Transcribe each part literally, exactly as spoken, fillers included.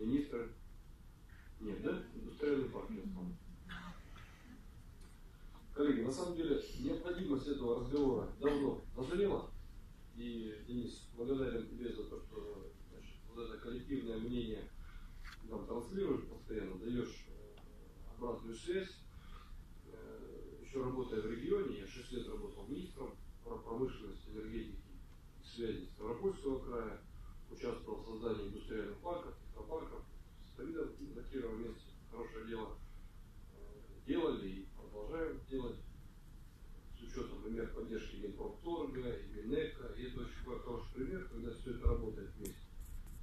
министр... Нет, да? Индустриальный парк, я вспомнил. Коллеги, на самом деле необходимость этого разговора давно назрела. И, Денис, благодарен тебе за то, что значит, вот это коллективное мнение нам транслируешь постоянно, даешь обратную связь. Еще работая в регионе, я шесть лет работал министром промышленности, энергетики и связи Ставропольского края, участвовал в создании индустриальных парков, технопарков, стоит на первом месте, хорошее дело делали и продолжаем делать с учетом, например, поддержки Минпромторга и Минэка. И это очень хороший пример, когда все это работает вместе.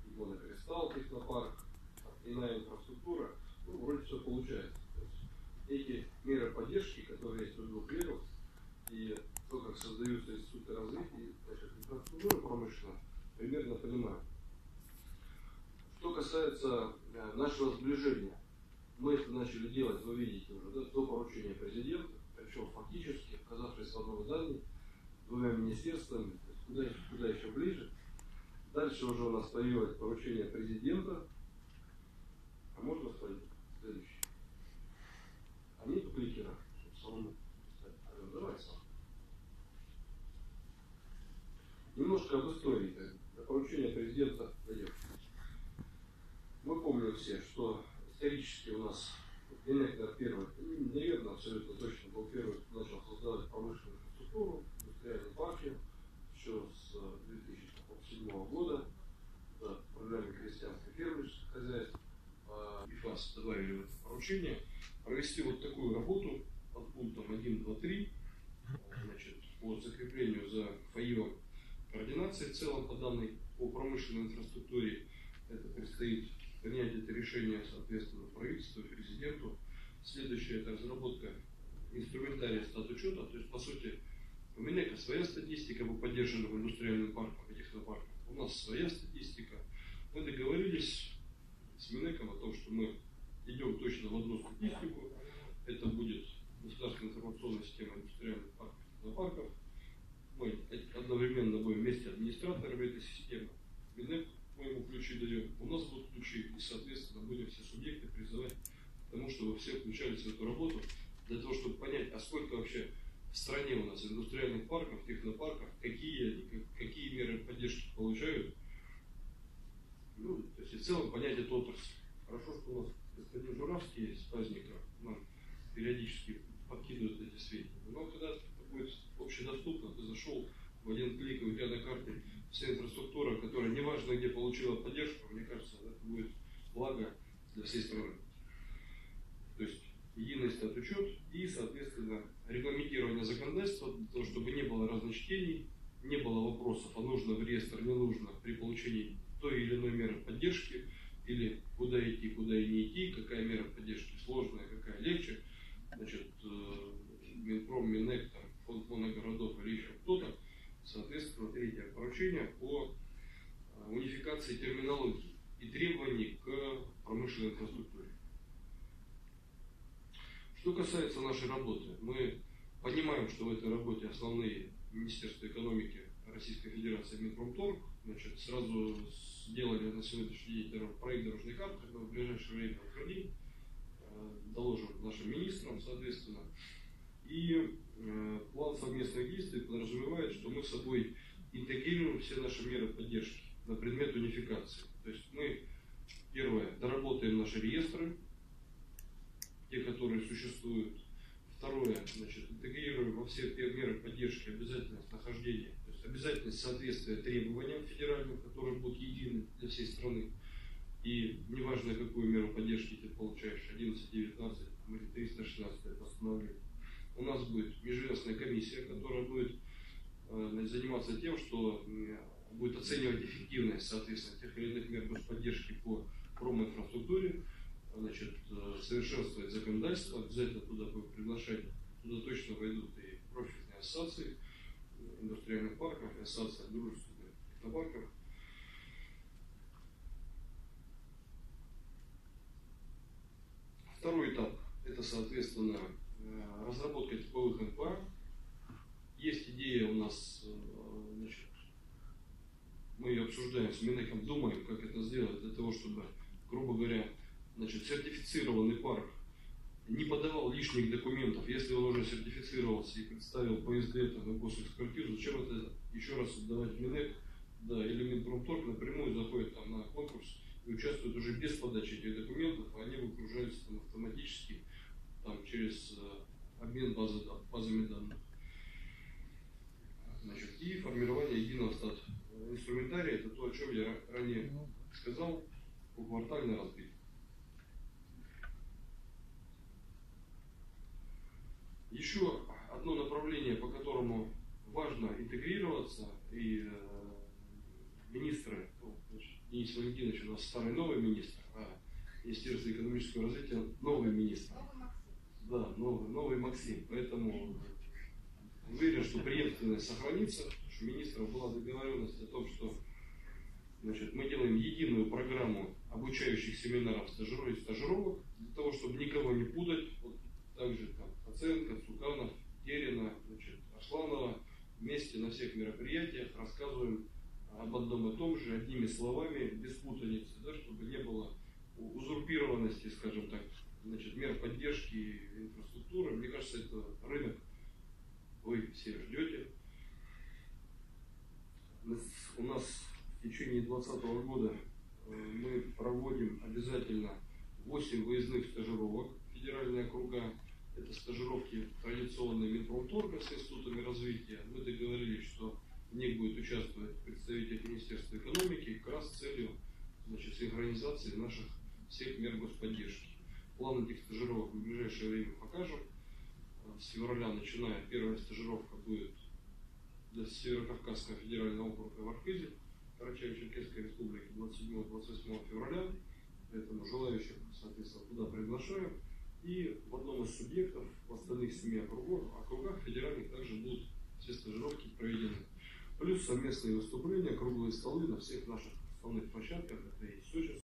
И монокристалл, технопарк, иная инфраструктура, ну, вроде все получается. Эти меры поддержки, которые есть у двух лидеров, и то, как создаются институты развития, значит, инфраструктура промышленная, примерно понимаю. Что касается нашего сближения, мы это начали делать, вы видите уже, да, до поручения президента, причем фактически, оказавшись в одном здании, двумя министерствами, куда еще, куда еще ближе. Дальше уже у нас появилось поручение президента, а можно сказать следующее. Нету кликера, чтобы самому писать. Давай сам. Немножко об истории. До поручения президента дойдем. Мы помним все, что исторически у нас Минэк первый, наверное, абсолютно точно был первый, кто начал создавать промышленную инфраструктуру, индустриальные парки, еще с две тысячи седьмого года, да, в программе крестьянское фермерское хозяйство. ИФАС добавили в это поручение провести вот такую работу под пунктом один, два, три, значит, по закреплению за ФАИО координации в целом по данной по промышленной инфраструктуре. Это предстоит принять это решение соответственно правительству, президенту. Следующее — это разработка инструментария статучета, то есть по сути у Минэка своя статистика по поддержанным индустриальным паркам и технопаркам, у нас своя статистика. Мы договорились с Минэком о том, что мы идем точно в одну статистику. Это будет государственная информационная система индустриальных парков и технопарков. Мы одновременно будем вместе администраторами этой системы. Минэк, мы ему ключи даем, у нас будут ключи, и соответственно будем все субъекты призывать к тому, чтобы все включались в эту работу, для того, чтобы понять, а сколько вообще в стране у нас индустриальных парков, технопарков, какие они, какие меры поддержки получают. Ну, то есть и в целом понять эту отрасль. Хорошо, что у нас господин Журавский с праздника нам периодически подкидывает эти сведения. Но когда это будет общедоступно, ты зашел в один клик, и у тебя на карте вся инфраструктура, которая неважно где получила поддержку, мне кажется, это будет благо для всей страны. То есть единый статучет и, соответственно, регламентирование законодательства, для того, чтобы не было разночтений, не было вопросов, а нужно в реестр, не нужно при получении той или иной меры поддержки, или куда идти, куда и не идти, какая мера поддержки сложная, какая легче, значит, Минпром, Минэк, фонд моногородов или еще кто-то. Соответственно, третье поручение по унификации терминологии и требований к промышленной инфраструктуре. Что касается нашей работы, мы понимаем, что в этой работе основные Министерство экономики Российской Федерации, Минпромторг. Значит, сразу сделали на сегодняшний день проект дорожной карты, мы в ближайшее время утвердим, доложим нашим министрам, соответственно. И э, план совместных действий подразумевает, что мы с собой интегрируем все наши меры поддержки на предмет унификации. То есть мы, первое, доработаем наши реестры, те, которые существуют. Второе, значит, интегрируем во все те меры поддержки обязательность нахождения, то есть обязательность соответствия требованиям федеральным, которые будут едины для всей страны. И неважно, какую меру поддержки ты получаешь, одиннадцать, девятнадцать или триста шестнадцать постановление. У нас будет межведомственная комиссия, которая будет э, заниматься тем, что э, будет оценивать эффективность, соответственно, тех или иных мер поддержки по промоинфраструктуре. Значит, совершенствовать законодательство, обязательно туда будет приглашение. Туда точно войдут и профильные ассоциации индустриальных парков, и ассоциации дружественных технопарков. Второй этап – это, соответственно, разработка типовых эн пэ а. Есть идея у нас, значит, мы ее обсуждаем с Минэком, думаем, как это сделать для того, чтобы грубо говоря, значит, сертифицированный парк не подавал лишних документов, если он уже сертифицировался и представил поиск лета на госэкспертизу, зачем это еще раз отдавать в Минэк, да, или Минпромторг напрямую заходит там на конкурс и участвует уже без подачи этих документов, а они выгружаются там автоматически там, через э, обмен базы, базами данных. Значит, и формирование единого стат инструментария, это то, о чем я ранее сказал, квартально разбит. Еще одно направление, по которому важно интегрироваться, и э, министры, значит, Денис Валентинович у нас старый новый министр, а Министерство экономического развития новый министр. Новый Максим. Да, новый, новый Максим. Поэтому уверен, что преемственность сохранится, потому что у министров была договоренность о том, что, значит, мы делаем единую программу обучающих семинаров, стажировок, стажировок, для того, чтобы никого не путать. Вот также там Оценка, Цуканов, Терина, значит, Ашланова. Вместе на всех мероприятиях рассказываем об одном и том же, одними словами, без путаницы, да, чтобы не было узурпированности, скажем так, значит, мер поддержки инфраструктуры. Мне кажется, это рынок вы все ждете. У нас в течение две тысячи двадцатого года мы проводим обязательно восемь выездных стажировок федеральные округа. Это стажировки традиционные Минпромторга с институтами развития. Мы договорились, что в них будет участвовать представитель Министерства экономики, как раз с целью, значит, синхронизации наших всех мер господдержки. План этих стажировок в ближайшее время покажем. С февраля начиная, первая стажировка будет для Северокавказского федерального округа в Архизе, Черкесской Республики, двадцать седьмого — двадцать восьмого февраля. Поэтому желающих, соответственно, туда приглашаем. И в одном из субъектов, в остальных семи округах, округах федеральных также будут все стажировки проведены. Плюс совместные выступления, круглые столы на всех наших основных площадках. Это и Сочи,